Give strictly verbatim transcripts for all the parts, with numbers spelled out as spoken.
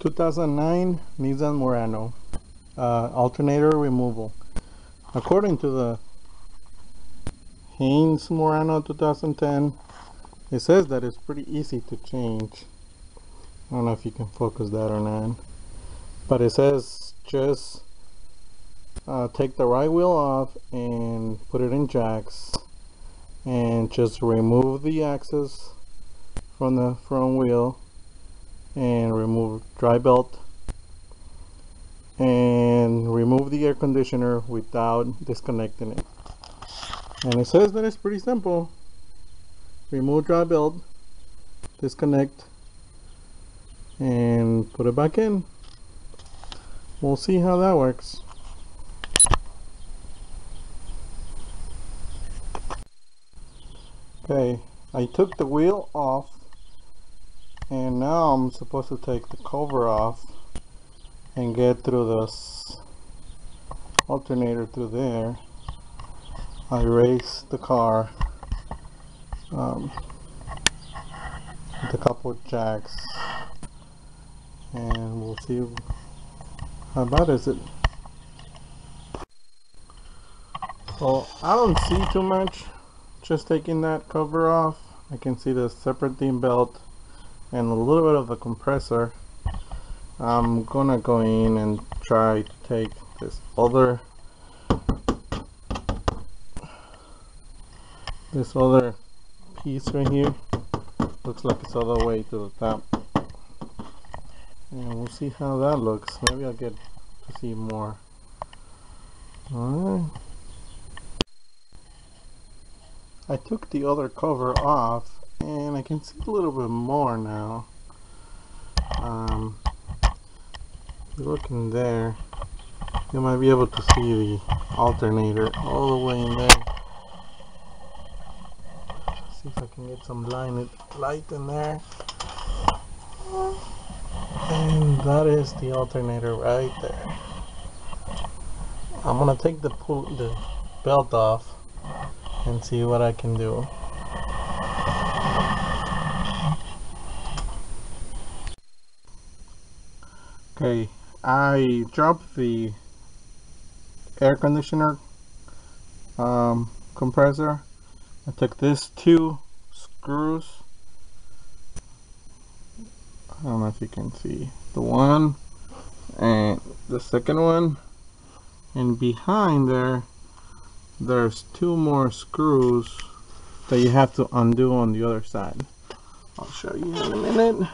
two thousand nine Nissan Murano uh, alternator removal. According to the Haynes Murano two thousand ten, it says that it's pretty easy to change. I don't know if you can focus that or not, but it says just uh, take the right wheel off and put it in jacks and just remove the axis from the front wheel and remove dry belt and remove the air conditioner without disconnecting it. And it says that it's pretty simple. Remove dry belt, disconnect, and put it back in. We'll see how that works. Okay, I took the wheel off, and now I'm supposed to take the cover off and get through this alternator through there. I race the car um, with a couple of jacks, and we'll see how bad is it. Well, I don't see too much just taking that cover off. I can see the serpentine belt and a little bit of the compressor. I'm gonna go in and try to take this other this other piece right here. Looks like it's all the way to the top, and we'll see how that looks. Maybe I'll get to see more. Alright, I took the other cover off and I can see a little bit more now. Um, look in there, you might be able to see the alternator all the way in there. See if I can get some light in there. And that is the alternator right there. I'm gonna take the, pull, the belt off and see what I can do. Okay, I dropped the air conditioner um, compressor. I took these two screws. I don't know if you can see the one and the second one, and behind there there's two more screws that you have to undo on the other side. I'll show you in a minute.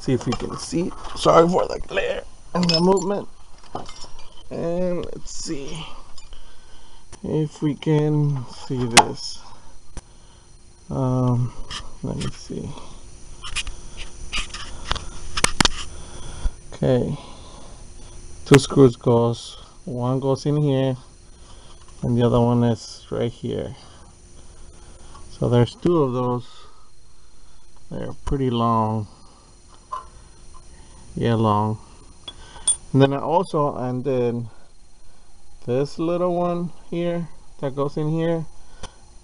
See if you can see. Sorry for the glare and the movement. And let's see if we can see this. Um, let me see. Okay, two screws goes. One goes in here, and the other one is right here. So there's two of those. They're pretty long. Yeah, long. And then I also undid this little one here that goes in here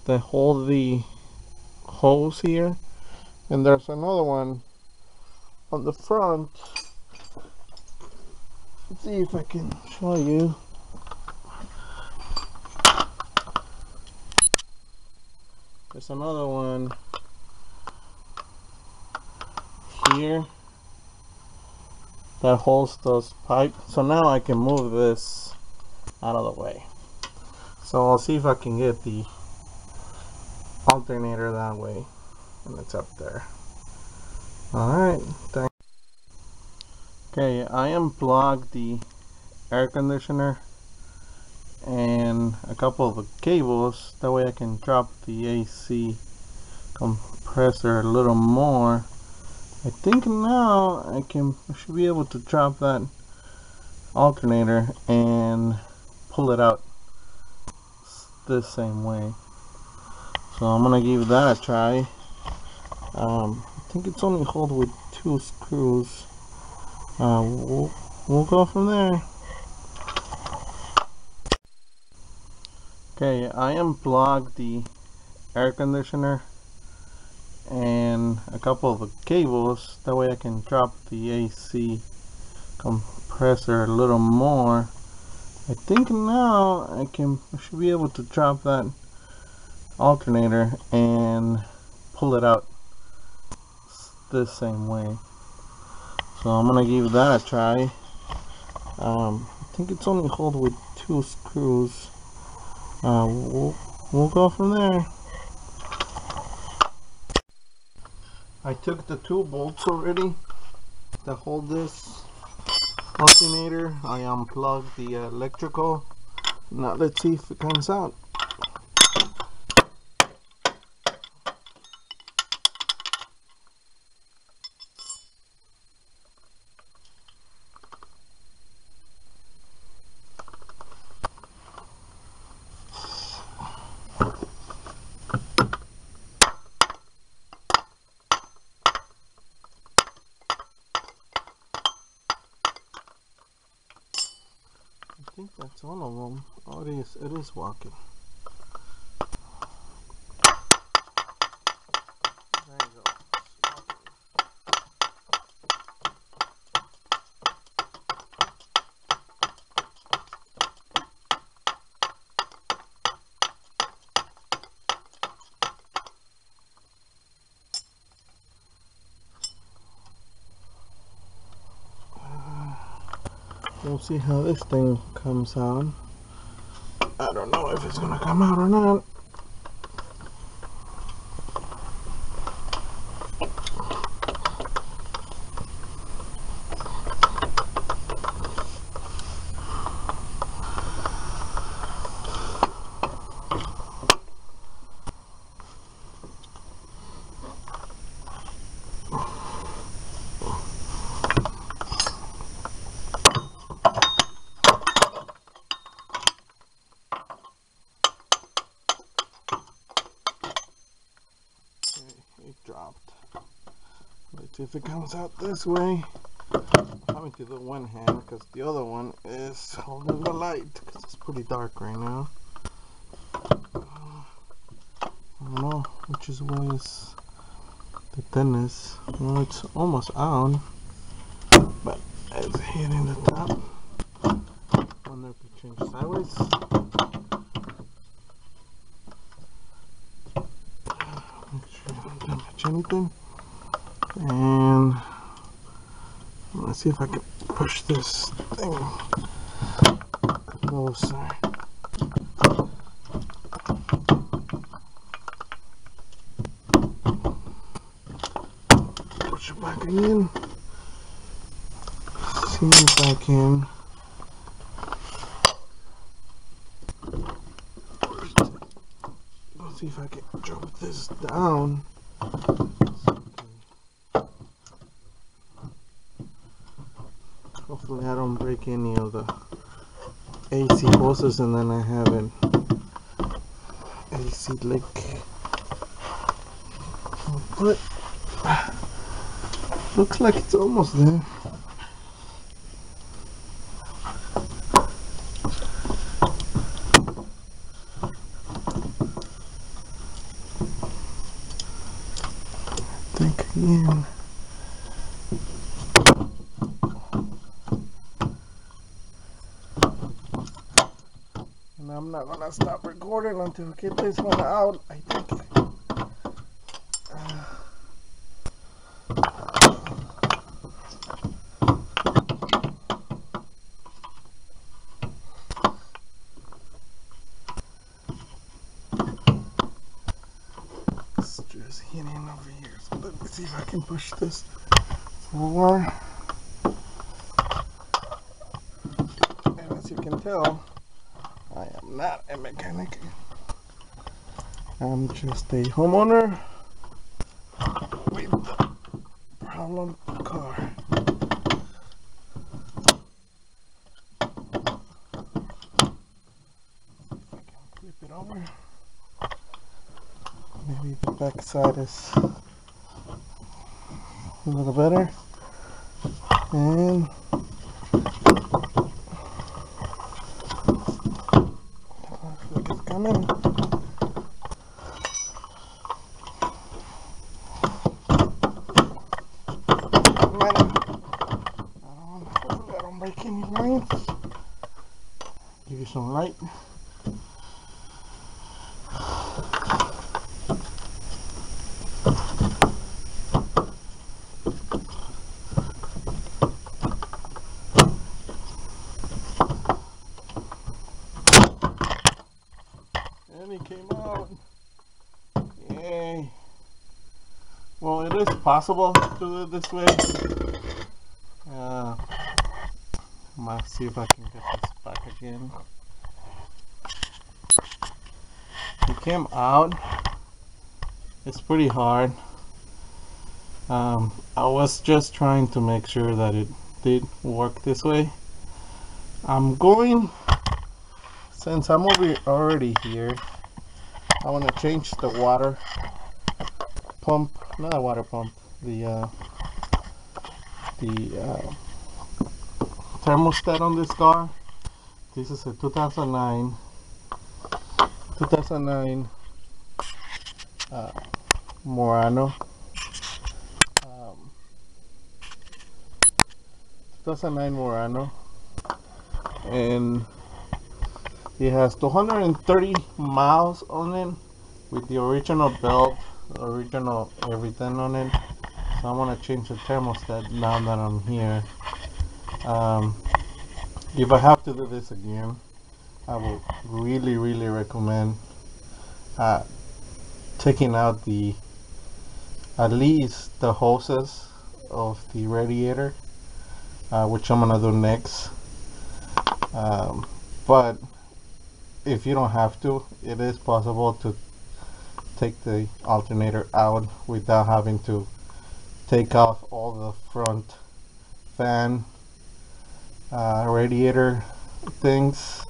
that hold the hose here, and there's another one on the front. Let's see if I can show you. There's another one here that holds those pipes. So now I can move this out of the way. So I'll see if I can get the alternator that way, and it's up there. Alright, thanks. Okay, I unplugged the air conditioner and a couple of the cables. That way I can drop the A C compressor a little more. I think now I can I should be able to drop that alternator and pull it out the same way. So I'm gonna give that a try. Um, I think it's only held with two screws. Uh, we'll, we'll go from there. Okay, I unplugged the air conditioner and a couple of the cables, that way I can drop the A C compressor a little more. I think now I can I should be able to drop that alternator and pull it out the same way. So I'm gonna give that a try. um, I think it's only held with two screws. uh, we'll, we'll go from there. I took the two bolts already that hold this alternator. I unplugged the electrical. Now let's see if it comes out. I think that's one of them. Oh, it is, it is walking. There you go. We'll see how this thing comes on. I don't know if it's gonna come out or not. Dropped. Let's see if it comes out this way. I'm coming to the one hand because the other one is holding the light because it's pretty dark right now. I don't know which is way is the thinnest. Well, it's almost on, but it's hitting the top. I wonder if we change sideways. Anything, and let's see if I can push this thing closer. Push it back in. See if I can. Let's see if I can drop this down. Hopefully I don't break any of the A C hoses and then I have an A C leak. But looks like it's almost there. Think again. And I'm not gonna stop recording until I get this one out, I think. Just hitting over here, so let me see if I can push this forward. And as you can tell, I am not a mechanic, I'm just a homeowner with the problem car. If I can flip it over. Maybe the back side is a little better. And look, it's coming. some light. And it came out. Yay. Well, it is possible to do it this way. Uh, let's see if I can get this back again. It came out. It's pretty hard. Um, I was just trying to make sure that it did work this way. I'm going, since I'm over already here, I want to change the water pump, not a water pump, the uh, the uh, thermostat on this car. This is a two thousand nine uh, Murano, um, two thousand nine Murano, and it has two hundred thirty miles on it with the original belt, original everything on it. So I want to change the thermostat now that I'm here. Um, if I have to do this again, I would really really recommend uh, taking out the at least the hoses of the radiator, uh, which I'm gonna do next. Um, but if you don't have to, it is possible to take the alternator out without having to take off all the front fan uh, radiator things,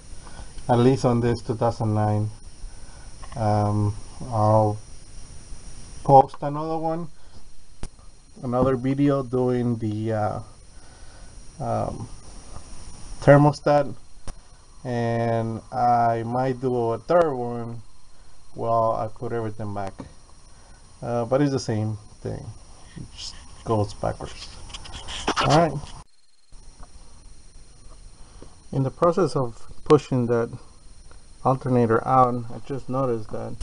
at least on this two thousand nine. um, I'll post another one another video doing the uh, um, thermostat, and I might do a third one. Well, I put everything back, uh, but it's the same thing, it just goes backwards. Alright, in the process of pushing that alternator out, I just noticed that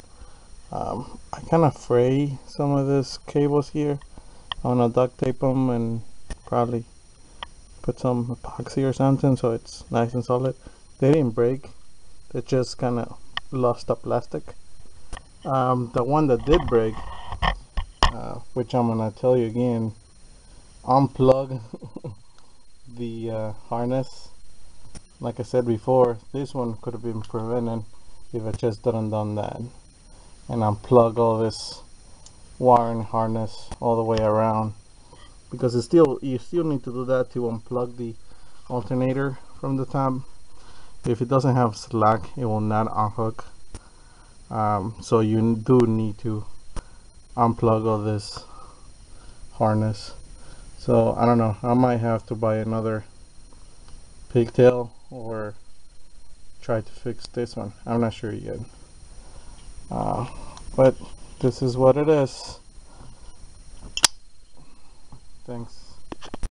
um, I kind of fray some of these cables here. I'm gonna duct tape them and probably put some epoxy or something so it's nice and solid. They didn't break, they just kind of lost the plastic. Um, the one that did break, uh, which I'm gonna tell you again, unplug the uh, harness. Like I said before, this one could have been prevented if I just didn't done that, and unplug all this wiring harness all the way around, because it's still you still need to do that to unplug the alternator from the top. If it doesn't have slack, it will not unhook. Um, so you do need to unplug all this harness. So I don't know, I might have to buy another pigtail or try to fix this one. I'm not sure yet. Uh, but this is what it is. Thanks.